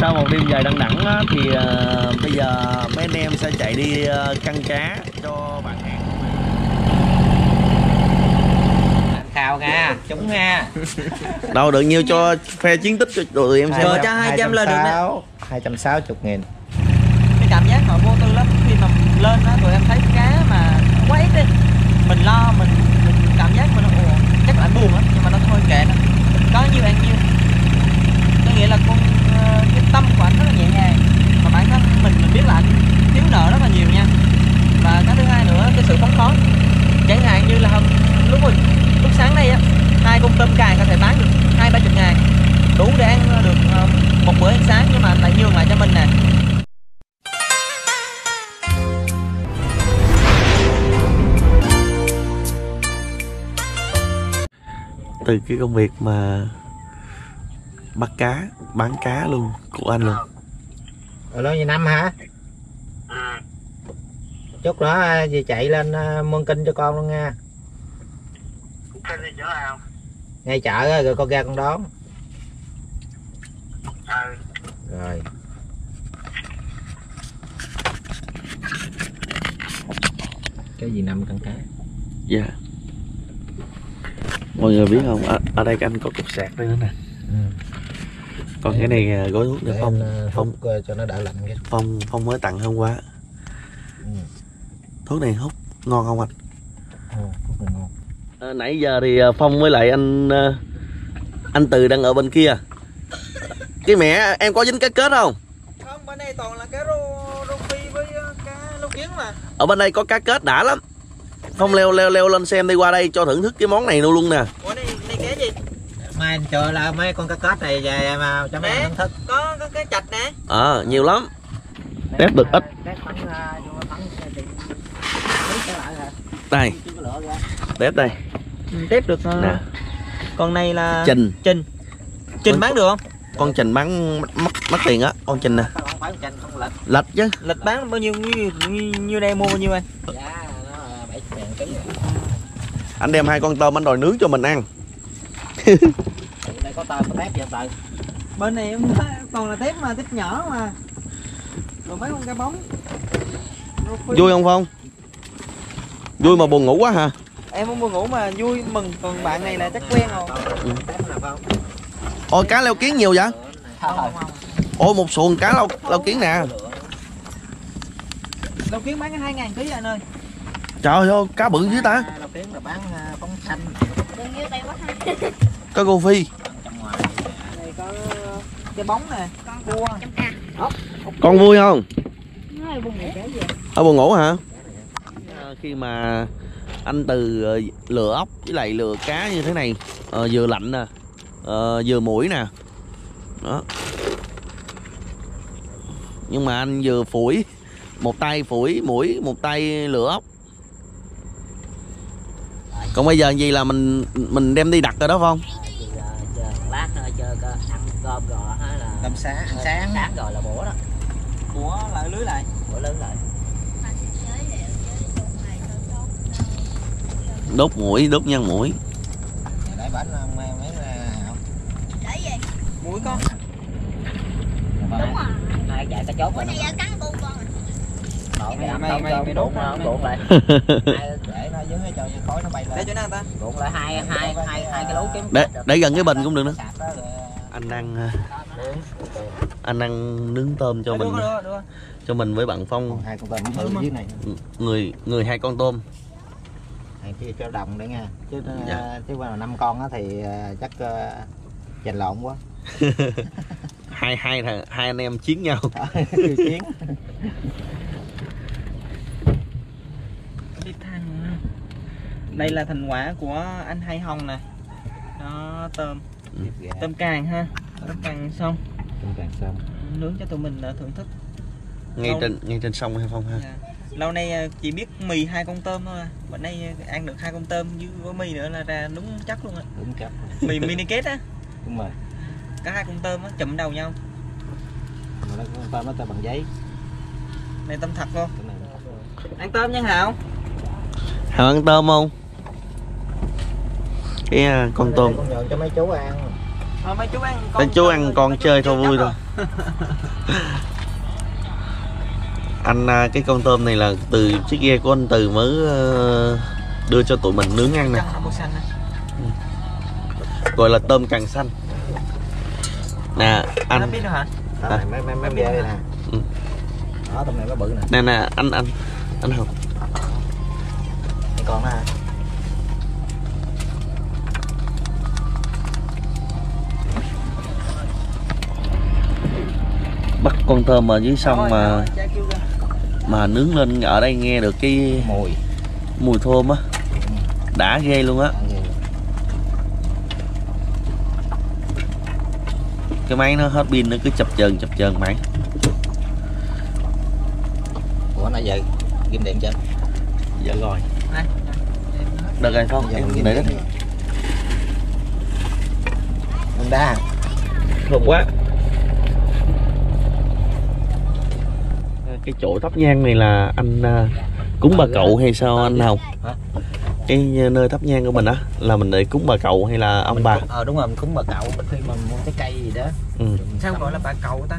Sau một đêm dài đằng đẵng thì bây giờ mấy anh em sẽ chạy đi căng cá cho bạn hàng. Khào nha, trúng nha. Đâu được nhiêu cho phe chiến tích cho tụi em xem. Rồi cho 200 lên được nè. 260.000. Cái cảm giác họ vô tư lắm, khi mà mình lên đó tụi em thấy cá mà quá ít đi. Mình lo mình cảm giác mình chắc là anh buồn á, nhưng mà nó thôi kệ nó. Có nhiêu ăn nhiêu. Có nghĩa là con cái tâm của anh rất là nhẹ nhàng. Mà bản thân mình biết là anh thiếu nợ rất là nhiều nha. Và cái thứ hai nữa cái sự phóng khoáng. Chẳng hạn như là hôm lúc sáng nay á, hai con tôm càng có thể bán được 20-30 ngàn, đủ để ăn được một bữa ăn sáng, nhưng mà lại nhường lại cho mình nè. Từ cái công việc mà bắt cá, bán cá luôn của anh luôn. Ở đó như năm hả? Chút nữa gì chạy lên Mương Kinh cho con luôn nha. Ngay chợ rồi con ra con đón. Rồi. Cái gì 5 cân cá? Dạ. Yeah. Mọi người biết không? Ở đây anh có cục sạc đây nữa nè. Còn cái này gói thuốc được Phong cho nó đỡ lạnh cái. Phong mới tặng hôm qua. Thuốc này hút ngon không anh? Thuốc này ngon. Nãy giờ thì Phong với lại anh Từ đang ở bên kia. Cái mẹ em có dính cá kết không? Không, bên đây toàn là cá rô phi với cá lóc kiến mà. Ở bên đây có cá kết đã lắm. Phong leo lên xem đi, qua đây cho thưởng thức cái món này luôn nè. Ủa này cá gì? Mai anh chờ là mấy con cá kết này về mà cho mấy em thưởng thức. Có cái chạch nè. Nhiều lắm. Nét được ít. Đây. Tép đây. Tép được nè. Con này là Trình bán được không? Con Trình bán mất tiền á, con Trình nè. Lệch chứ. Lệch bán bao nhiêu, như đây mua bao nhiêu anh? Dạ nó 70.000 ký. Anh đem 2 con tôm anh đòi nướng cho mình ăn. Đây có tôm có tép vậy trời. Bên này em toàn là tép mà, tép nhỏ mà. Rồi mấy con cá bóng. Vui không Phong? Vui mà buồn ngủ quá hả? Em không buồn ngủ mà vui mừng, còn bạn này là chắc quen rồi. Ôi cá leo kiến nhiều vậy? Ôi một xuồng cá leo kiến nè. Leo kiến bán cái 2.000 ký anh ơi. Trời ơi cá bự chứ ta. Leo kiến là bán bóng xanh. Có cô Phi. Đây có cái bóng nè, cua. Con vui không? Ở buồn ngủ hả? Khi mà anh Từ lừa ốc với lại lừa cá như thế này, vừa lạnh nè, vừa mũi nè đó, nhưng mà anh vừa phủi, một tay phủi mũi, một tay lừa ốc. Còn bây giờ gì là mình đem đi đặt rồi đó Phong. Lát nữa chơi ăn cơm gò hay là làm sáng rồi là bổ đó, bổ lại lưới lại, bổ lưới lại. Đốt mũi, đốt nhăn mũi. Để bánh không mấy không? Để gì? Mũi con. Đúng rồi. Ai chạy ta chốt. Bữa nay cắn bu con rồi. Mày đốt nó đốt lại. Để nó dưới cho khói nó bay lên. Để chỗ nào ta? Đốt lại hai cái lấu kiếm. Để gần cái bình cũng được nữa. Anh đang nướng tôm cho mình. Cho mình với bạn Phong. 2 con tôm ở dưới này. Người 2 con tôm. Kia cho đồng đấy nha, chứ qua 5 con á thì chắc chành lộn quá. hai anh em chiến nhau. Chiến. Đây là thành quả của anh Hai Hồng nè, nó tôm càng ha, tôm càng xong nướng cho tụi mình thưởng thức. Ngay trên sông hay Phong ha. Lâu nay chỉ biết mì 2 con tôm thôi, bữa nay ăn được 2 con tôm với mì nữa là ra đúng chắc luôn á. Đúng chắc. Mì mini kết á. Đúng rồi. Cả 2 con tôm á chụm đầu nhau. Mà nó tôm bằng giấy. Này tôm thật không? Ăn tôm nha Hào. Hào ăn tôm không? Cái con tôm. Con nhượng cho mấy chú ăn. Mấy chú ăn con, chơi thôi vui thôi. Anh cái con tôm này là từ chiếc ghe của anh Từ mới đưa cho tụi mình nướng ăn nè. Gọi là tôm càng xanh. Nè anh biết hả? Đó, mấy bè đây nè. Đó, tôm này nó bự nè. Nè nè anh Hùng. Còn nè. Bắt con tôm ở dưới sông mà nướng lên ở đây nghe được cái mùi thơm á, đã ghê luôn á. Cái máy nó hết pin nó cứ chập chờn mãi. Ủa nãy giờ ghim điện chưa? Dạ rồi. Được rồi con, em để đó. Con đa. Thơm quá. Cái chỗ thắp nhang này là anh cúng bà cậu hay sao anh Hồng? Cái nơi thắp nhang của mình á là mình để cúng bà cậu hay là ông bà? Ờ đúng rồi, mình cúng bà cậu khi mà mua cái cây gì đó. Sao gọi là bà cậu ta?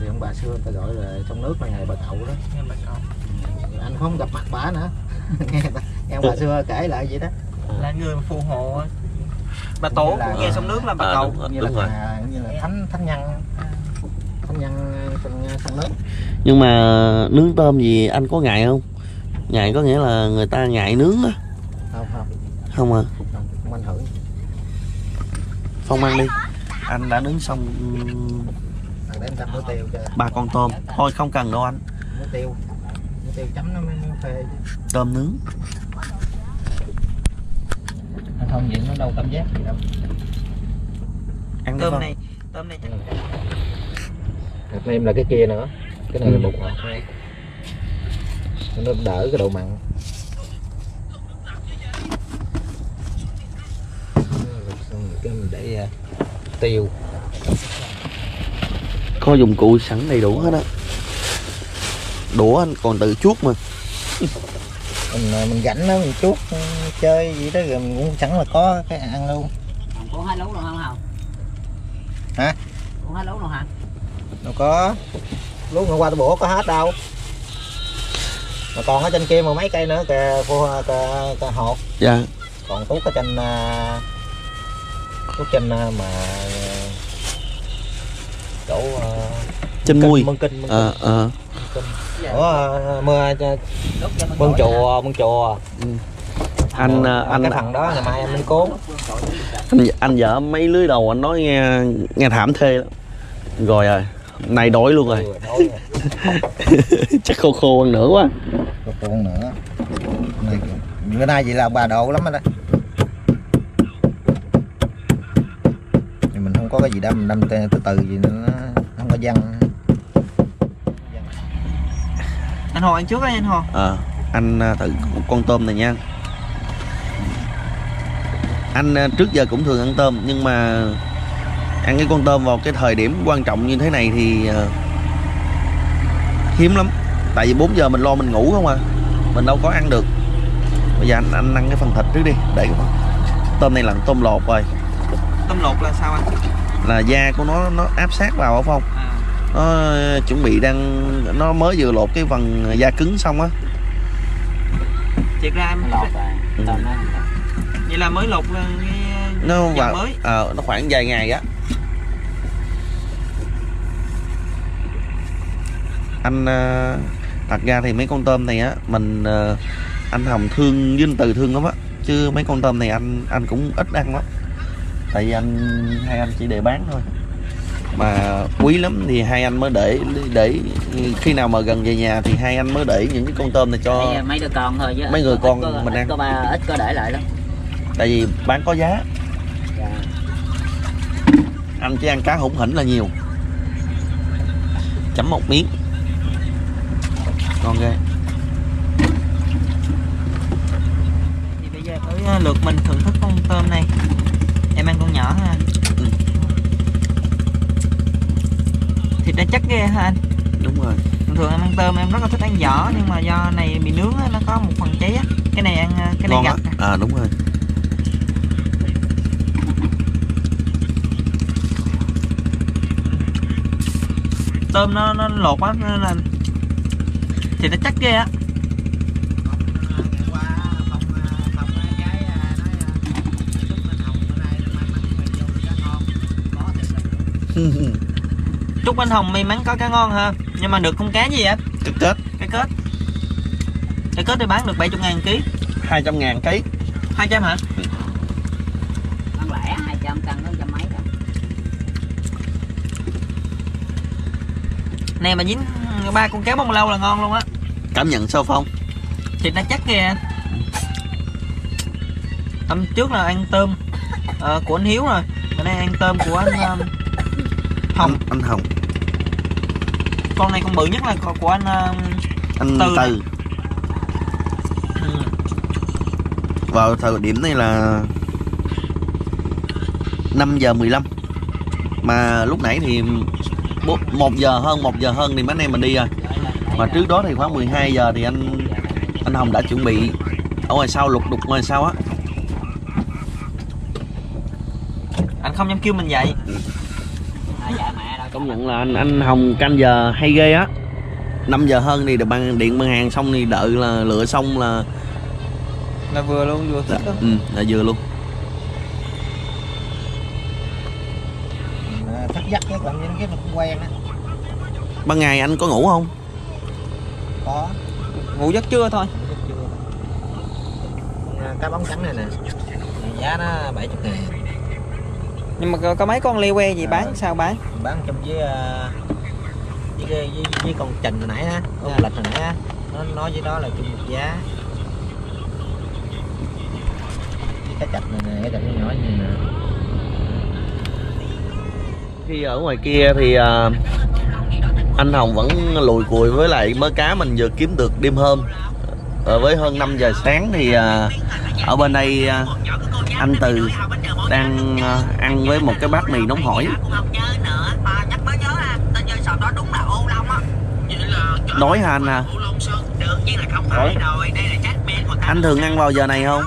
Thì ông bà xưa người ta gọi là trong nước là ngày bà cậu đó. Nghe bà cậu. Anh không gặp mặt bà nữa. Nghe ông bà xưa kể lại vậy đó. Là người phù hộ bà tổ của nghe sông nước là bà cậu. Đúng rồi. Như là thánh nhân trong nước. Nhưng mà nướng tôm gì anh có ngại không? Ngại có nghĩa là người ta ngại nướng á. Không à? Không ảnh hưởng. Phong ăn đi. Anh đã nướng xong ba con tôm. Thôi không cần đâu anh. Muối tiêu chấm nó mới phê. Tôm nướng. Không vậy nó đâu cảm giác gì đâu. Ăn tôm này chắc. Hạt nêm là cái kia nữa. Cái này là bột ngọt. Nó đỡ cái độ mặn. Cái mình để tiêu. Có dụng cụ sẵn đầy đủ hết á. Đũa anh còn tự chuốt mà. Mình rảnh đó mình chuốt chơi gì đó rồi mình cũng sẵn là có cái ăn luôn. Cũng hai lấu rồi không Hồng? Hả? Cũng hai lấu rồi hả? Đâu có. Lúc ngày qua tôi bổ có hết đâu. Mà còn ở trên kia mà mấy cây nữa kìa, kìa hột. Dạ. Còn tuốt ở trên mà chỗ trên mui. Mương chùa. Anh cái thằng đó ngày mai em đi cố. Anh vợ mấy lưới đầu anh nói nghe thảm thê lắm. Rồi. Này đói luôn rồi. Chắc khô ăn nữa quá. Bữa nay vậy là bà độ lắm rồi đó. Mình không có cái gì đó mình đâm từ gì nữa, nó không có văng. Anh Hồ ăn trước đấy anh Hồ. Anh thử con tôm này nha. Anh trước giờ cũng thường ăn tôm nhưng mà ăn cái con tôm vào cái thời điểm quan trọng như thế này thì hiếm lắm. Tại vì 4 giờ mình lo mình ngủ không à, mình đâu có ăn được. Bây giờ anh ăn cái phần thịt trước đi. Để tôm này là tôm lột rồi. Tôm lột là sao anh? Là da của nó áp sát vào ở phong. Nó chuẩn bị nó mới vừa lột cái phần da cứng xong á. Thiệt ra em lột rồi. Vậy là mới lột cái mới. Nó khoảng vài ngày á. Anh thật ra thì mấy con tôm này á mình anh Hồng thương với anh Từ thương lắm á, chứ mấy con tôm này anh cũng ít ăn lắm, tại vì hai anh chỉ để bán thôi, mà quý lắm thì hai anh mới để khi nào mà gần về nhà thì hai anh mới để những cái con tôm này cho mấy đứa con thôi, chứ mấy người con mình ăn ít có để lại lắm, tại vì bán có giá. Anh chỉ ăn cá hủng hỉnh là nhiều, chấm một miếng ngon ghê. Thì bây giờ tới lượt mình thưởng thức con tôm này. Em ăn con nhỏ ha. Thịt nó chắc ghê ha anh. Đúng rồi. Thường em ăn tôm em rất là thích ăn vỏ, nhưng mà do này bị nướng nó có một phần cháy á. Cái này ăn cái này ngon gặt. Đúng rồi. tôm nó lột á, nên là thì nó chắc ghê á. Chúc anh Hồng may mắn có cá ngon ha. Nhưng mà được con cá gì vậy? Cá kết. Cá kết. Cá kết thì bán được 70.000 ký. 200.000 ký. 200 hả? Bán lẻ 200 cân nó trăm mấy rồi. Này mà dính 3 con cá bông lâu là ngon luôn á. Cảm nhận sao Phong? Thịt nó chắc kìa. Hôm trước là ăn tôm của anh Hiếu rồi. Bữa nay ăn tôm của anh Hồng. Anh Hồng. Con này con bự nhất là của anh Tư. Tư. Vào thời điểm này là 5:15. Mà lúc nãy thì 1 giờ hơn thì mấy anh em mình đi rồi. Mà trước đó thì khoảng 12 giờ thì anh Hồng đã chuẩn bị ở ngoài sau, lục đục ngoài sau á. Anh không dám kêu mình dậy. Công nhận là anh Hồng canh giờ hay ghê á. 5 giờ hơn thì được bằng điện bằng hàng xong thì đợi là lựa xong là vừa luôn, vừa thích đó. Ừ, là vừa luôn. Thức giấc cái còn cái nó cũng quen á. Ban ngày anh có ngủ không? Có. Ngủ giấc trưa thôi. Cá bóng trắng này nè. Giá nó 70.000. Nhưng mà có mấy con lê que gì bán sao bán? Bán trong với con Trình hồi nãy á, con Lịch hồi nãy á, nó nói với đó là chung một giá. Cái chạch này nè, cái chạch nhỏ như nè. Khi ở ngoài kia thì anh Hồng vẫn lùi cùi với lại mớ cá mình vừa kiếm được đêm hôm. Với hơn 5 giờ sáng thì ở bên đây anh Từ đang ăn với một cái bát mì nóng hổi. Đói hả anh à? Anh thường ăn vào giờ này không?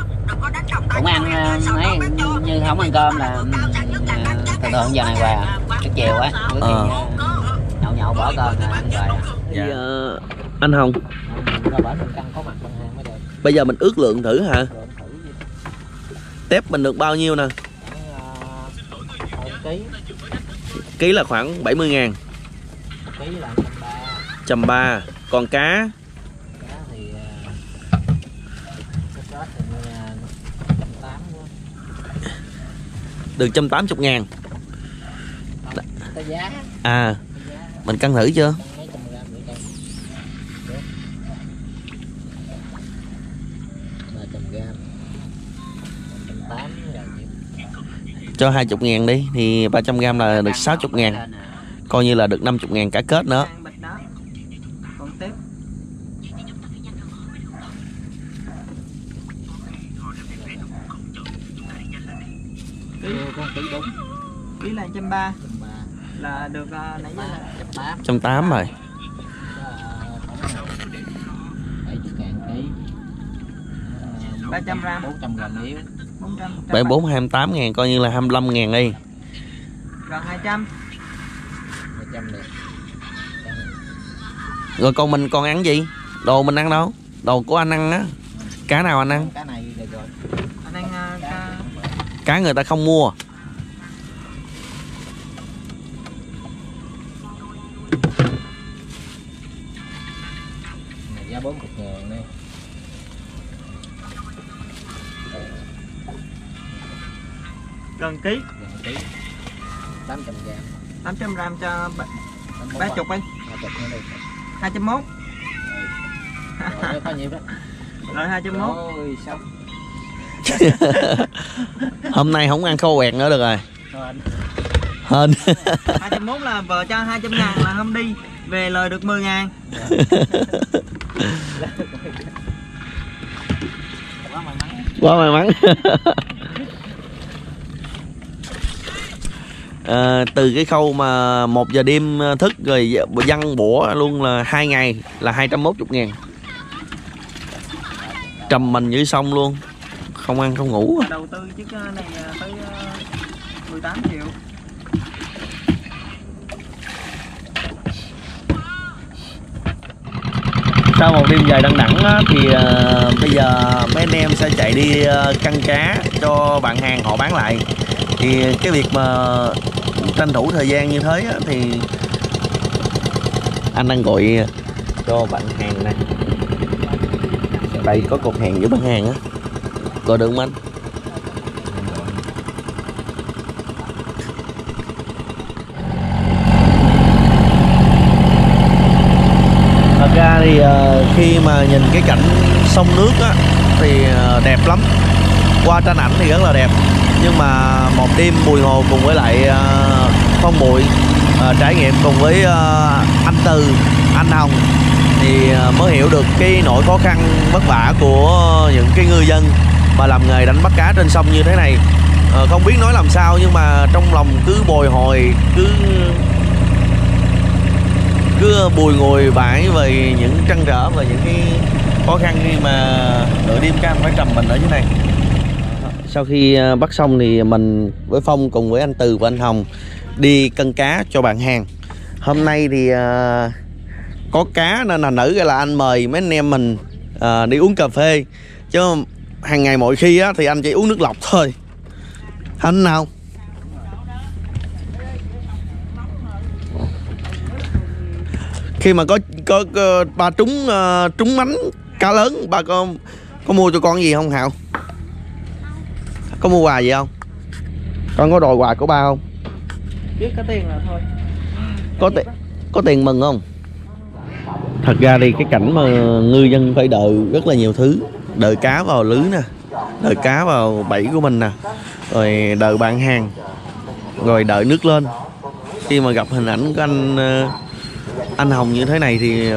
Cũng ăn ấy, như không ăn cơm là thường thường giờ này về cái chiều á, nhậu bỏ cơm là ăn rồi. Dạ. Anh Hồng, bây giờ mình ước lượng thử hả? Tép mình được bao nhiêu nè? Ký là khoảng 70.000. Ký là 130. Còn cá? Cá thì được 180.000. À, mình cân thử chưa? Cho 20.000 đi thì 300g là được 60.000, coi như là được 50.000 cả kết nữa. Ký là 130 là được nãy giờ là 180 rồi. Ba 428.000 coi như là 25.000 đi. Rồi 200. 200 được. Rồi còn mình còn ăn gì? Đồ mình ăn đâu? Đồ của anh ăn á. Cá nào anh ăn? Cá này được rồi. Anh ăn cá người ta không mua. Này giá 40.000 đi. Gần ký. 800g. 800g cho 30 đi. 201. Có nhiều đó. Rồi 201. Ôi xong. Hôm nay không ăn khô quẹt nữa được rồi. Hên. 201 là vợ cho 200.000 là hôm đi về lời được 10.000. Quá may mắn. Quá may mắn. Từ cái khâu mà 1 giờ đêm thức rồi dăng bủa luôn là 2 ngày là 210.000. Trầm mình dưới sông luôn, không ăn không ngủ. Đầu tư chiếc này tới 18 triệu. Sau một đêm dài đằng đẵng thì bây giờ mấy anh em sẽ chạy đi căng cá cho bạn hàng họ bán lại. Thì cái việc mà tranh thủ thời gian như thế thì anh đang gọi cho bạn hàng này. Đây có cột hàng với bạn hàng á, coi được không anh? Thật ra thì khi mà nhìn cái cảnh sông nước á thì đẹp lắm, qua tranh ảnh thì rất là đẹp, nhưng mà một đêm bùi hồ cùng với lại Phong Bụi trải nghiệm cùng với anh Từ, anh Hồng thì mới hiểu được cái nỗi khó khăn vất vả của những cái ngư dân mà làm nghề đánh bắt cá trên sông như thế này. Không biết nói làm sao nhưng mà trong lòng cứ bồi hồi, cứ bùi ngùi vãi về những trăn trở và những cái khó khăn khi mà nửa đêm cam phải trầm mình ở dưới này. Sau khi bắt xong thì mình với Phong cùng với anh Từ và anh Hồng đi cân cá cho bạn hàng. Hôm nay thì có cá nên là nữ là anh mời mấy anh em mình đi uống cà phê, chứ hàng ngày mỗi khi á, thì anh chỉ uống nước lọc thôi. Anh nào khi mà có bà trúng mánh cá lớn, bà có mua cho con gì không Hạo? Có mua quà gì không? Con có đòi quà của ba không? Biết có tiền là thôi. Có tiền mừng không? Thật ra thì cái cảnh mà ngư dân phải đợi rất là nhiều thứ. Đợi cá vào lưới nè, đợi cá vào bẫy của mình nè, rồi đợi bạn hàng, rồi đợi nước lên. Khi mà gặp hình ảnh của anh Hồng như thế này thì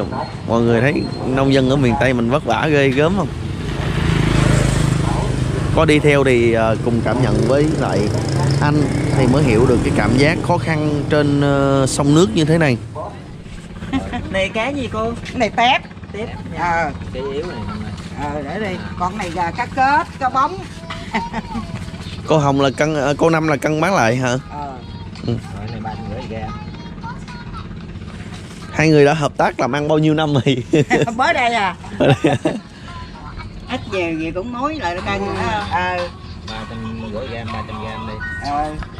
mọi người thấy nông dân ở miền Tây mình vất vả ghê gớm không? Có đi theo thì cùng cảm nhận với lại anh thì mới hiểu được cái cảm giác khó khăn trên sông nước như thế này. Này cá gì cô? Này tép. Tép. Cái yếu này. Để đi. Con này là cá kết, cá bóng. Cô Hồng là cân, cô Năm là cân bán lại hả? Này ba người ra. Hai người đã hợp tác làm ăn bao nhiêu năm rồi? Mới đây à. Ít về gì cũng nói lại được cân. 350 g, 300 g đi. Cái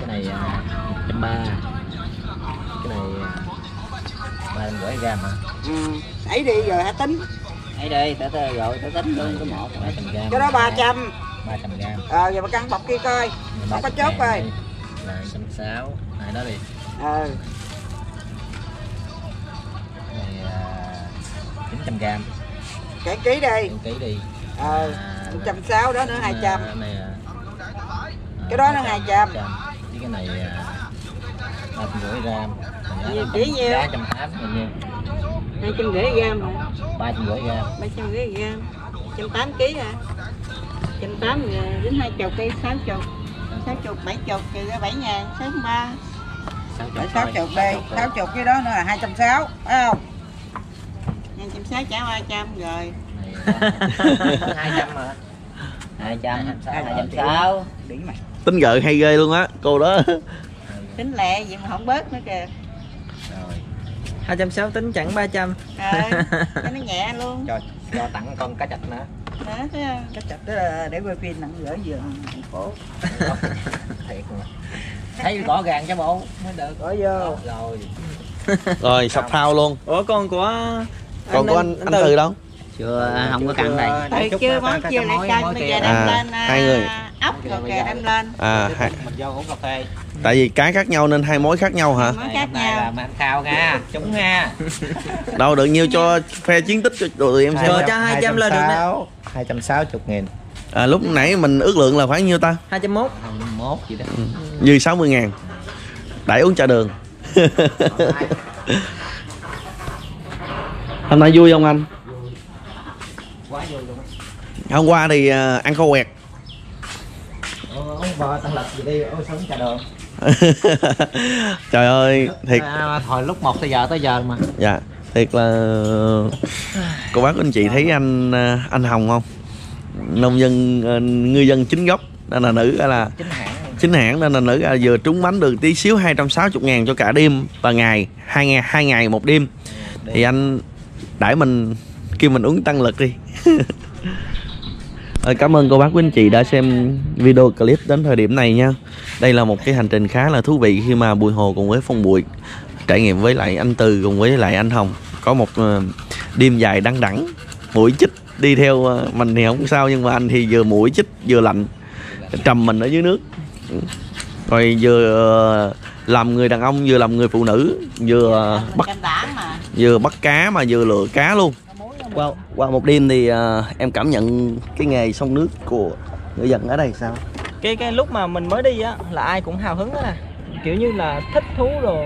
này 130. Cái này 350 g hả? Ấy đi rồi hả tính. Ấy đi, tới rồi tới tính luôn cái một 300 g. Cái đó 300. 300 g. Giờ mà cân bọc kia coi. Không có chốt rồi. Là 160. Này đó đi. Này 900 g. Cái ký đi. Ký đi. 160 đó nữa 200. Này, cái đó nó 200. Với cái này 350 g. Chỉ nhiêu? 250 g. 350 g. 350 g. 180 kg hả? 180 đến 2 chục kg, 6 chục. 6 chục, 7 chục thì ra 7 ngàn, 63. 6 chục đây, 6 chục cái đó nữa là 260, phải không? 260 trả 300 rồi. 200 hả? 260. Điểm mày. Tính gợi hay ghê luôn á, cô đó. Tính lẹ vậy mà không bớt nữa kìa. Rồi. 260 tính chẳng 300. Cho nó nhẹ luôn. Trời, cho tặng con cá chạch nữa. Đó, cá chạch đó là để quay phim nặng gửi vừa thành phố. Thiệt mà. Thấy rõ ràng cho bộ mới được. Bỏ vô. Rồi. Rồi sập thao luôn. Ủa con của anh Từ đâu? Chưa, không có căng này. Tại chưa bó chưa lại canh bây giờ đem lên hai người. Ốc rồi kìa đem lên. Mình vô uống cà phê. Tại vì cá khác nhau nên hai mối khác nhau hả? Mối khác nhau. Mà anh khao nha, trúng nha. Đâu được nhiêu cho phe chiến tích cho tụi em xem. Cho 200 lên được nè. 260.000. Lúc nãy mình ước lượng là khoảng nhiêu ta? 201. 201 gì đó. Dư 60.000. Đãi uống trà đường. Hôm nay vui không anh? Quá vui luôn. Hôm qua thì ăn khô quẹt. Trời ơi thiệt hồi lúc 1 tới giờ mà. Dạ thiệt là cô bác anh chị thấy anh Hồng không, nông dân ngư dân chính gốc nên là nữ là chính hãng nên là nữ là vừa trúng bánh được tí xíu 260.000 cho cả đêm và ngày, hai ngày một đêm thì anh đãi mình kêu mình uống tăng lực đi. Cảm ơn cô bác quý anh chị đã xem video clip đến thời điểm này nha. Đây là một cái hành trình khá là thú vị khi mà Bùi Hồ cùng với Phong Bụi trải nghiệm với lại anh Từ cùng với lại anh Hồng. Có một đêm dài đăng đẳng, mũi chích đi theo mình thì không sao, nhưng mà anh thì vừa mũi chích vừa lạnh, trầm mình ở dưới nước. Rồi vừa làm người đàn ông, vừa làm người phụ nữ, vừa bắt cá mà vừa lựa cá luôn. Qua một đêm thì em cảm nhận cái nghề sông nước của người dân ở đây sao? Cái lúc mà mình mới đi á là ai cũng hào hứng đó nè, kiểu như là thích thú rồi,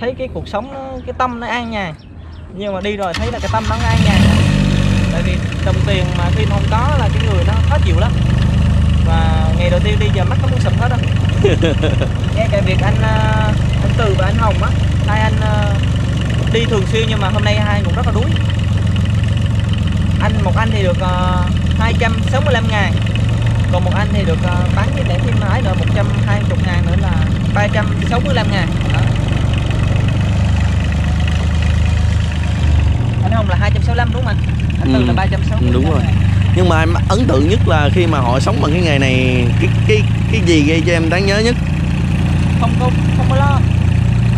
thấy cái cuộc sống nó, cái tâm nó an nhàn. Nhưng mà đi rồi thấy là cái tâm nó an nhàn, tại vì đồng tiền mà khi không có là cái người nó khó chịu lắm. Và ngày đầu tiên đi giờ mắt nó muốn sụp hết á. Nghe cái việc anh Từ và anh Hồng á, hai anh đi thường xuyên nhưng mà hôm nay hai cũng rất là đuối. Một anh thì được 265 ngàn, còn một anh thì được bán cái lẻ thêm mãi nữa 120 ngàn nữa là 365 ngàn đó. Anh Hồng là 265 đúng không anh? Anh Từ là 365. Đúng rồi. Nhưng mà em ấn tượng nhất là khi mà họ sống bằng cái nghề này, cái gì gây cho em đáng nhớ nhất? Không có lo.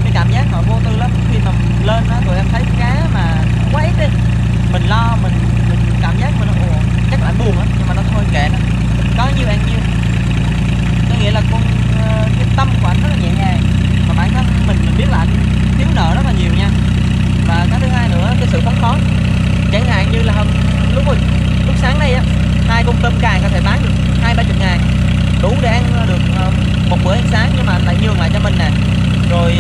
Cái cảm giác họ vô tư lắm. Khi mà lên đó tụi em thấy cá mà quá ít đi, mình lo, mình cảm giác mình chắc là anh buồn á, nhưng mà nó thôi kệ nó, có nhiêu ăn nhiêu. Có nghĩa là cái tâm của anh rất là nhẹ nhàng, mà bản thân mình biết là anh thiếu nợ rất là nhiều nha. Và cái thứ hai nữa, cái sự phóng khoáng, chẳng hạn như là lúc sáng nay á, hai con tôm càng có thể bán được 20-30 ngàn, đủ để ăn được một bữa ăn sáng, nhưng mà anh lại nhường lại cho mình nè. Rồi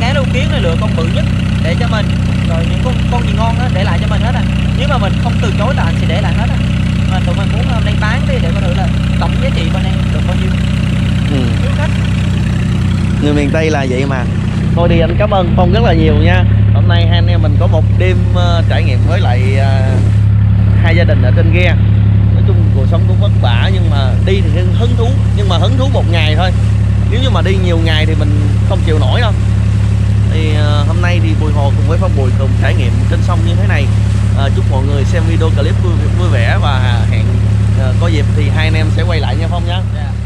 cá đu kiến này lựa con bự nhất để cho mình, rồi những con gì ngon đó để lại cho mình hết à. Nếu mà mình không từ chối là anh sẽ để lại hết à. Mà tụi mình muốn hôm nay bán đi để coi thử là tổng giá trị bên em được bao nhiêu. Khách người miền Tây là vậy mà. Thôi thì anh cảm ơn Phong rất là nhiều nha. Hôm nay hai anh em mình có một đêm trải nghiệm với lại hai gia đình ở trên ghe. Nói chung cuộc sống cũng vất vả, nhưng mà đi thì hứng thú. Nhưng mà hứng thú một ngày thôi, nếu như mà đi nhiều ngày thì mình không chịu nổi đâu. Thì hôm nay thì Bùi Hồ cùng với Phong Bùi cùng trải nghiệm trên sông như thế này. Chúc mọi người xem video clip vui vẻ, và hẹn có dịp thì hai anh em sẽ quay lại nha Phong nhé.